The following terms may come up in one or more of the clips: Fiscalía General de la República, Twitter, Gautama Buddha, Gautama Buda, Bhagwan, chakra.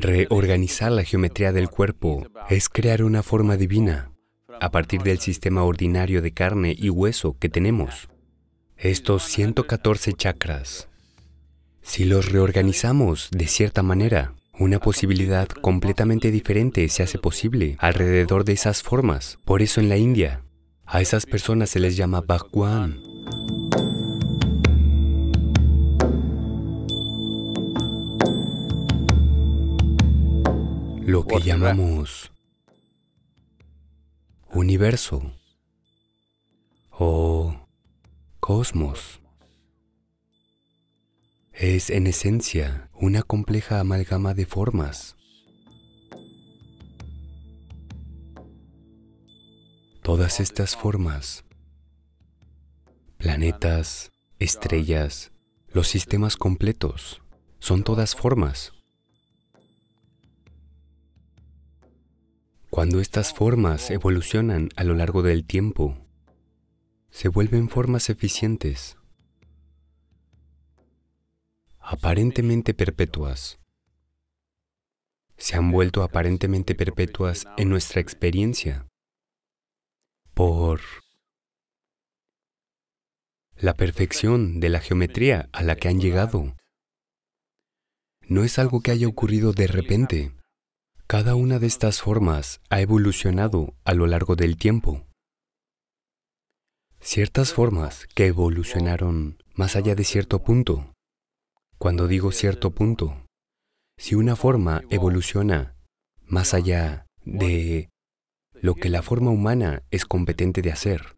Reorganizar la geometría del cuerpo es crear una forma divina a partir del sistema ordinario de carne y hueso que tenemos. Estos 114 chakras, si los reorganizamos de cierta manera, una posibilidad completamente diferente se hace posible alrededor de esas formas. Por eso en la India, a esas personas se les llama Bhagwan. Lo que llamamos universo o cosmos es en esencia una compleja amalgama de formas. Todas estas formas, planetas, estrellas, los sistemas completos, son todas formas. Cuando estas formas evolucionan a lo largo del tiempo, se vuelven formas eficientes, aparentemente perpetuas. Se han vuelto aparentemente perpetuas en nuestra experiencia por la perfección de la geometría a la que han llegado. No es algo que haya ocurrido de repente. Cada una de estas formas ha evolucionado a lo largo del tiempo. Ciertas formas que evolucionaron más allá de cierto punto. Cuando digo cierto punto, si una forma evoluciona más allá de lo que la forma humana es competente de hacer,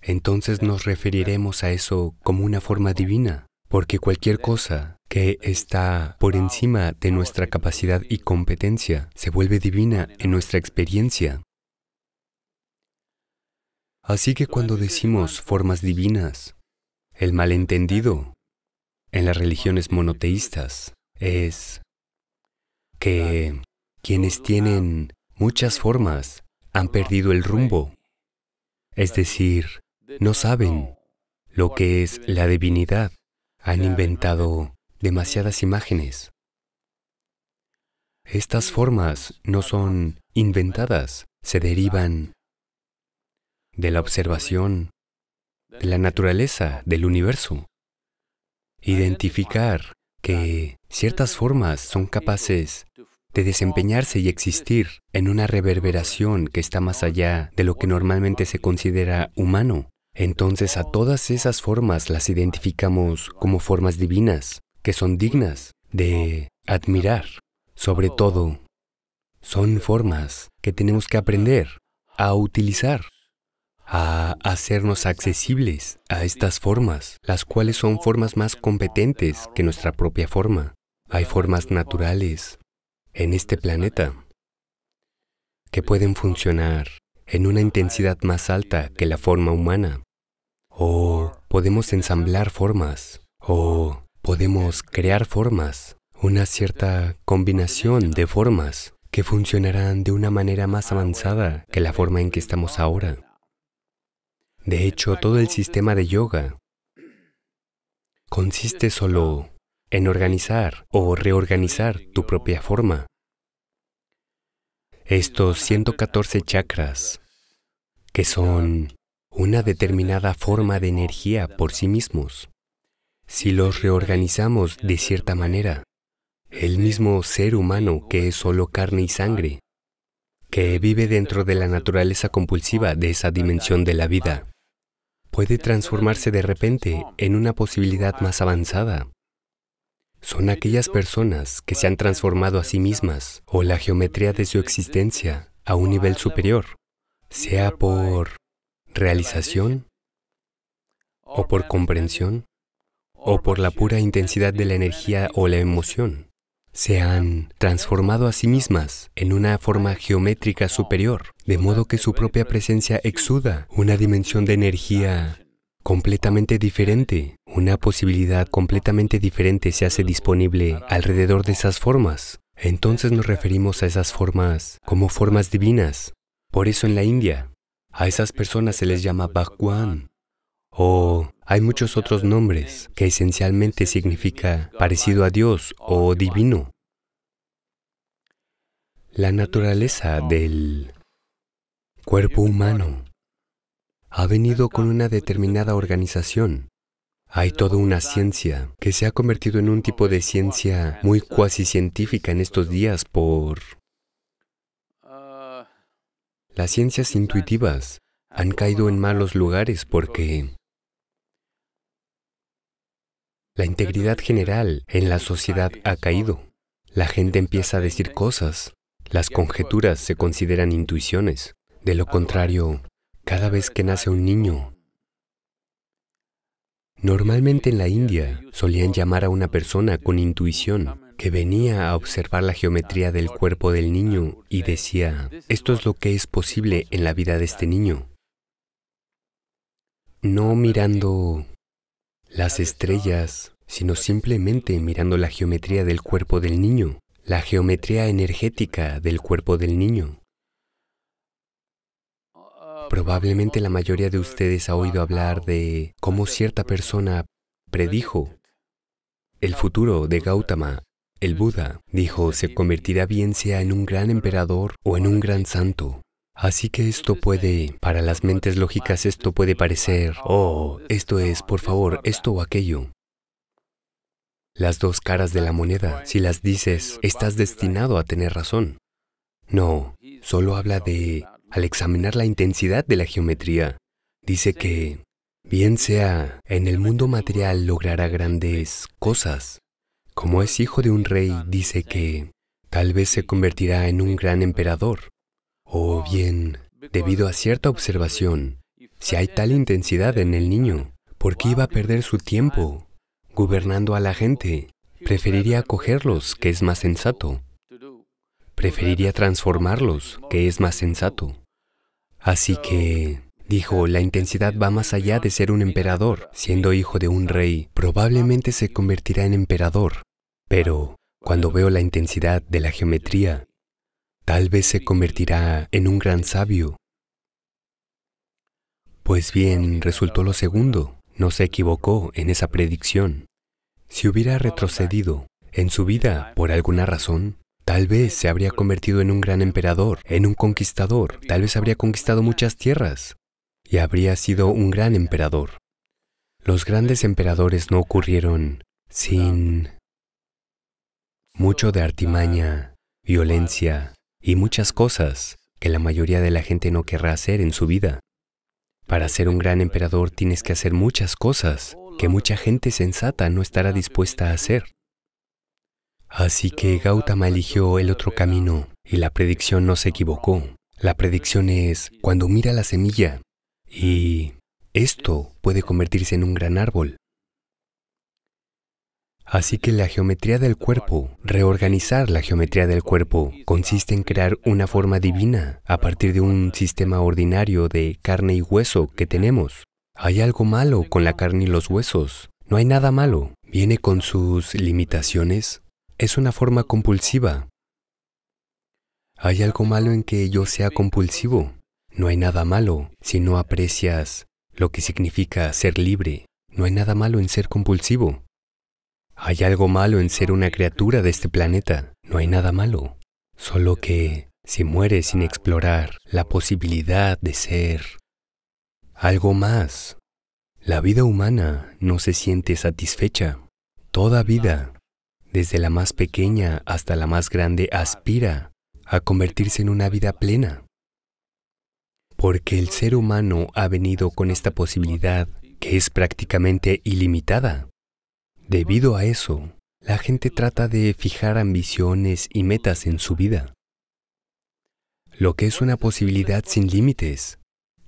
entonces nos referiremos a eso como una forma divina, porque cualquier cosa que está por encima de nuestra capacidad y competencia se vuelve divina en nuestra experiencia. Así que cuando decimos formas divinas, el malentendido en las religiones monoteístas es que quienes tienen muchas formas han perdido el rumbo, es decir, no saben lo que es la divinidad, han inventado demasiadas imágenes. Estas formas no son inventadas, se derivan de la observación de la naturaleza del universo. Identificar que ciertas formas son capaces de desempeñarse y existir en una reverberación que está más allá de lo que normalmente se considera humano. Entonces a todas esas formas las identificamos como formas divinas, que son dignas de admirar. Sobre todo, son formas que tenemos que aprender a utilizar, a hacernos accesibles a estas formas, las cuales son formas más competentes que nuestra propia forma. Hay formas naturales en este planeta que pueden funcionar en una intensidad más alta que la forma humana. O podemos ensamblar formas, o podemos crear formas, una cierta combinación de formas que funcionarán de una manera más avanzada que la forma en que estamos ahora. De hecho, todo el sistema de yoga consiste solo en organizar o reorganizar tu propia forma. Estos 114 chakras, que son una determinada forma de energía por sí mismos, si los reorganizamos de cierta manera, el mismo ser humano que es solo carne y sangre, que vive dentro de la naturaleza compulsiva de esa dimensión de la vida, puede transformarse de repente en una posibilidad más avanzada. Son aquellas personas que se han transformado a sí mismas o la geometría de su existencia a un nivel superior, sea por realización, o por comprensión, o por la pura intensidad de la energía o la emoción. Se han transformado a sí mismas en una forma geométrica superior, de modo que su propia presencia exuda una dimensión de energía completamente diferente. Una posibilidad completamente diferente se hace disponible alrededor de esas formas. Entonces nos referimos a esas formas como formas divinas. Por eso en la India, a esas personas se les llama Bhagwan. O hay muchos otros nombres que esencialmente significa parecido a Dios o divino. La naturaleza del cuerpo humano ha venido con una determinada organización. Hay toda una ciencia que se ha convertido en un tipo de ciencia muy cuasi-científica en estos días por... Las ciencias intuitivas han caído en malos lugares porque... La integridad general en la sociedad ha caído. La gente empieza a decir cosas. Las conjeturas se consideran intuiciones. De lo contrario, cada vez que nace un niño, normalmente en la India solían llamar a una persona con intuición que venía a observar la geometría del cuerpo del niño y decía, esto es lo que es posible en la vida de este niño. No mirando las estrellas, sino simplemente mirando la geometría del cuerpo del niño. La geometría energética del cuerpo del niño. Probablemente la mayoría de ustedes ha oído hablar de cómo cierta persona predijo el futuro de Gautama, el Buda. Dijo, se convertirá bien sea en un gran emperador o en un gran santo. Así que esto puede, para las mentes lógicas, esto puede parecer, oh, esto es, por favor, esto o aquello. Las dos caras de la moneda, si las dices, estás destinado a tener razón. No, solo habla de, al examinar la intensidad de la geometría, dice que, bien sea, en el mundo material logrará grandes cosas. Como es hijo de un rey, dice que, tal vez se convertirá en un gran emperador. O bien, debido a cierta observación, si hay tal intensidad en el niño, ¿por qué iba a perder su tiempo gobernando a la gente? Preferiría acogerlos, que es más sensato. Preferiría transformarlos, que es más sensato. Así que, dijo, la intensidad va más allá de ser un emperador. Siendo hijo de un rey, probablemente se convertirá en emperador. Pero, cuando veo la intensidad de la geometría, tal vez se convertirá en un gran sabio. Pues bien, resultó lo segundo. No se equivocó en esa predicción. Si hubiera retrocedido en su vida por alguna razón, tal vez se habría convertido en un gran emperador, en un conquistador, tal vez habría conquistado muchas tierras y habría sido un gran emperador. Los grandes emperadores no ocurrieron sin mucho de artimaña, violencia y muchas cosas que la mayoría de la gente no querrá hacer en su vida. Para ser un gran emperador tienes que hacer muchas cosas que mucha gente sensata no estará dispuesta a hacer. Así que Gautama eligió el otro camino y la predicción no se equivocó. La predicción es cuando mira la semilla y esto puede convertirse en un gran árbol. Así que la geometría del cuerpo, reorganizar la geometría del cuerpo, consiste en crear una forma divina a partir de un sistema ordinario de carne y hueso que tenemos. Hay algo malo con la carne y los huesos. No hay nada malo. Viene con sus limitaciones. Es una forma compulsiva. Hay algo malo en que yo sea compulsivo. No hay nada malo si no aprecias lo que significa ser libre. No hay nada malo en ser compulsivo. Hay algo malo en ser una criatura de este planeta. No hay nada malo. Solo que si mueres sin explorar la posibilidad de ser algo más, la vida humana no se siente satisfecha. Toda vida, desde la más pequeña hasta la más grande, aspira a convertirse en una vida plena. Porque el ser humano ha venido con esta posibilidad que es prácticamente ilimitada. Debido a eso, la gente trata de fijar ambiciones y metas en su vida. Lo que es una posibilidad sin límites,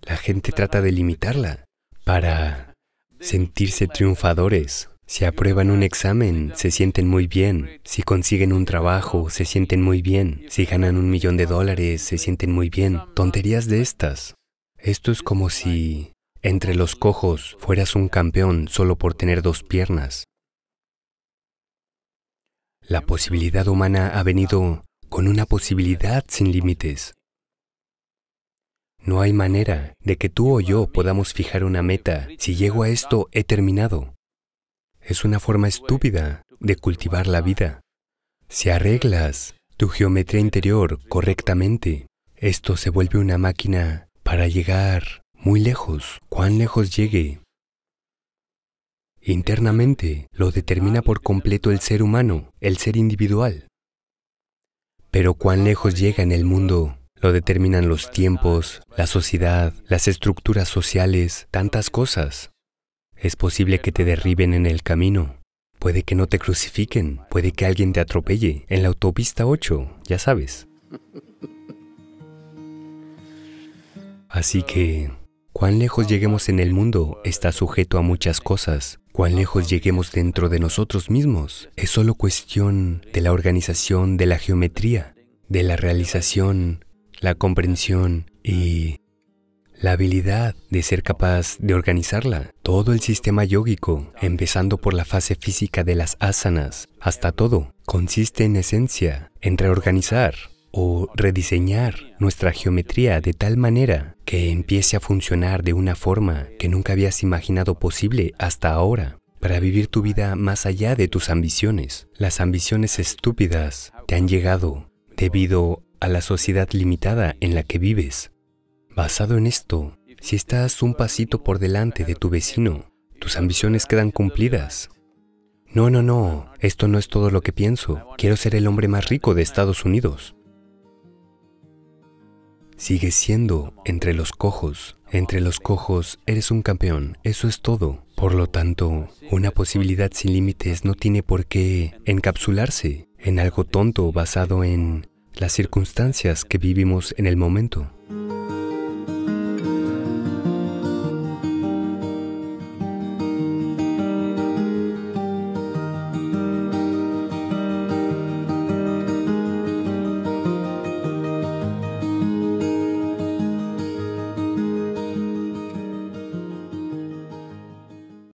la gente trata de limitarla para sentirse triunfadores. Si aprueban un examen, se sienten muy bien. Si consiguen un trabajo, se sienten muy bien. Si ganan $1 millón, se sienten muy bien. Tonterías de estas. Esto es como si, entre los cojos, fueras un campeón solo por tener 2 piernas. La posibilidad humana ha venido con una posibilidad sin límites. No hay manera de que tú o yo podamos fijar una meta. Si llego a esto, he terminado. Es una forma estúpida de cultivar la vida. Si arreglas tu geometría interior correctamente, esto se vuelve una máquina para llegar muy lejos. Cuán lejos llegue internamente lo determina por completo el ser humano, el ser individual. Pero cuán lejos llega en el mundo lo determinan los tiempos, la sociedad, las estructuras sociales, tantas cosas. Es posible que te derriben en el camino. Puede que no te crucifiquen. Puede que alguien te atropelle. En la autopista 8, ya sabes. Así que, cuán lejos lleguemos en el mundo está sujeto a muchas cosas. Cuán lejos lleguemos dentro de nosotros mismos es solo cuestión de la organización, de la geometría, de la realización, la comprensión y la habilidad de ser capaz de organizarla. Todo el sistema yógico, empezando por la fase física de las asanas, hasta todo, consiste en esencia, en reorganizar o rediseñar nuestra geometría de tal manera que empiece a funcionar de una forma que nunca habías imaginado posible hasta ahora, para vivir tu vida más allá de tus ambiciones. Las ambiciones estúpidas te han llegado debido a la sociedad limitada en la que vives. Basado en esto, si estás un pasito por delante de tu vecino, tus ambiciones quedan cumplidas. No, no, no, esto no es todo lo que pienso. Quiero ser el hombre más rico de Estados Unidos. Sigues siendo entre los cojos. Entre los cojos eres un campeón, eso es todo. Por lo tanto, una posibilidad sin límites no tiene por qué encapsularse en algo tonto basado en las circunstancias que vivimos en el momento.